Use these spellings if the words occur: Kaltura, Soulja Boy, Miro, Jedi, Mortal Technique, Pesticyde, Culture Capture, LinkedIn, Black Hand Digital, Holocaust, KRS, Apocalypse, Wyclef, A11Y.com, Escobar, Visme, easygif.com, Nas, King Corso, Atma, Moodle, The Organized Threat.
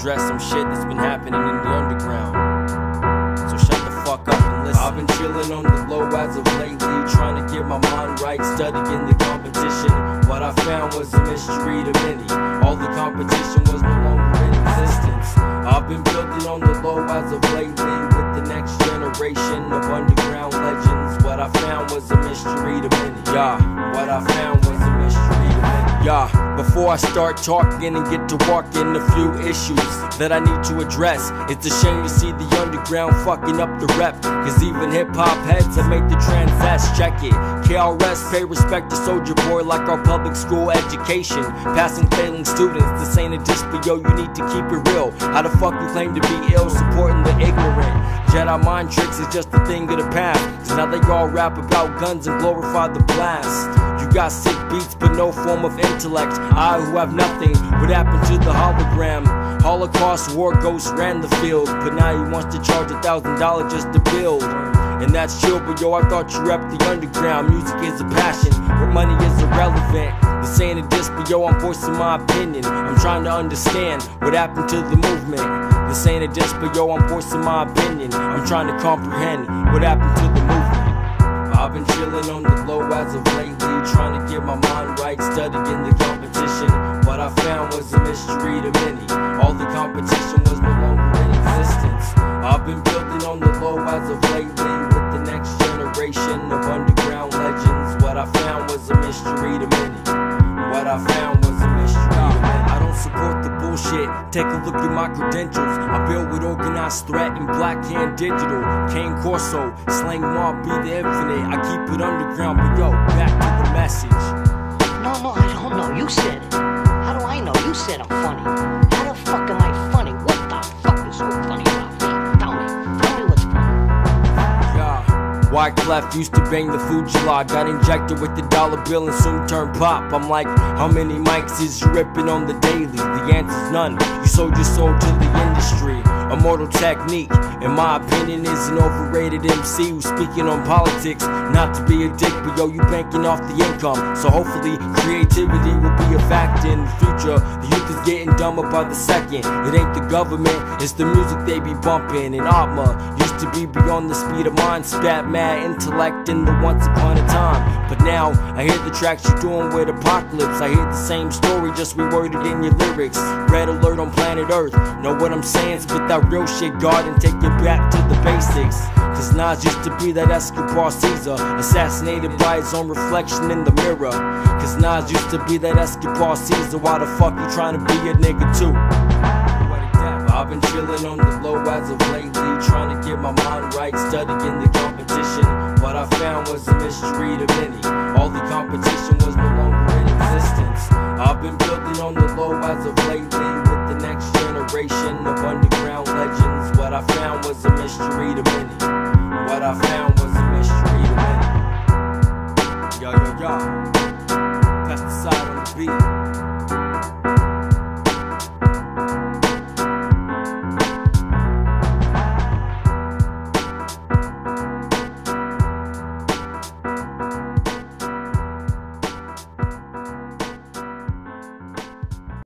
address some shit that's been happening in the underground. So shut the fuck up and listen. I've been chilling on the low as of lately, trying to get my mind right, studying the competition. What I found was a mystery to many. All the competition was no longer in existence. I've been building on the low as of lately with the next generation of underground legends. What I found was a mystery to many. Yeah, what I found was a mystery to many. Yeah, before I start talking and get to walking, a few issues that I need to address. It's a shame to see the underground fucking up the rep, cause even hip-hop heads have made the transacts. Check it, KRS pay respect to Soulja Boy like our public school education. Passing failing students, this ain't a display, yo, you need to keep it real. How the fuck you claim to be ill, supporting the ignorant? Jedi mind tricks is just a thing of the past, cause now they all rap about guns and glorify the blast. You got sick beats but no form of intellect. I who have nothing, what happened to the hologram? Holocaust war ghosts ran the field, but now he wants to charge $1,000 just to build. And that's chill, but yo, I thought you repped the underground. Music is a passion, but money is irrelevant. This ain't a disc, but yo, I'm voicing my opinion. I'm trying to understand what happened to the movement. This ain't a disc, but yo, I'm voicing my opinion. I'm trying to comprehend what happened to the movement. I've been chilling on the low as of lately, trying to get my mind right, studying the competition. What I found was a mystery to many. All the competition was no longer in existence. I've been building on the low as of lately with the next generation of underground legends. What I found was a mystery to many. What I found was a mystery to many. I don't support the bullshit, take a look at my credentials. I build with Organized Threat and Black Hand Digital. King Corso, slang mob, be the infinite. I keep it underground, but yo, back to the message. No, I don't know, you said it. How do I know? You said I'm funny. How the fuck am I funny? What the fuck is so funny about me? Tell me what's funny. Yeah, Wyclef used to bang the Fuji log. Got injected with the $1 bill and soon turned pop. I'm like, how many mics is you ripping on the daily? The answer's none, you sold your soul to the industry. A Mortal Technique, in my opinion, is an overrated MC who's speaking on politics. Not to be a dick, but yo, you banking off the income. So hopefully, creativity will be a fact in the future. The youth is getting dumber by the second. It ain't the government, it's the music they be bumping. And Atma used to be beyond the speed of mind, spat mad intellect in the once upon a time. But now, I hear the tracks you're doing with Apocalypse. I hear the same story, just reworded in your lyrics. Red alert on planet Earth, know what I'm saying? Spit that real shit, God, and take it back to the basics. Cause Nas used to be that Escobar Caesar, assassinated by his own reflection in the mirror. Cause Nas used to be that Escobar Caesar, why the fuck you trying to be a nigga too? I've been chilling on the low as of lately, trying to get my mind right, studying the competition. What I found was a mystery to many. All the competition was no longer in existence. I've been building on the low as of lately, next generation of underground legends. What I found was a mystery to many. What I found was a mystery to many. Yo, yo, yo. Pesticide on the beat.